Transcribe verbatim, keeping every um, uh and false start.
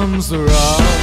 comes around.